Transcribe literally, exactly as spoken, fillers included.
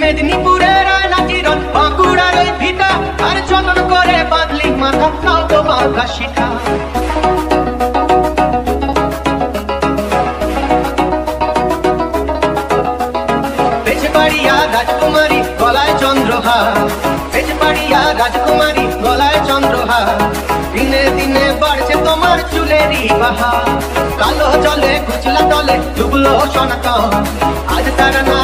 मेदिनीपुरे नाटिरन बांकुड़ार भिटा और जतन करे बांधली माथा नाओ गो बाघासिटा बेजबाड़िया राजकुमारी गलाय चंद्रहार बेजबाड़िया राजकुमारी गलाय चंद्रहार दिने दिने बढ़े तोमार चुलेरी बहा कालो जले गुजला तले डुबलो सोना आज तारा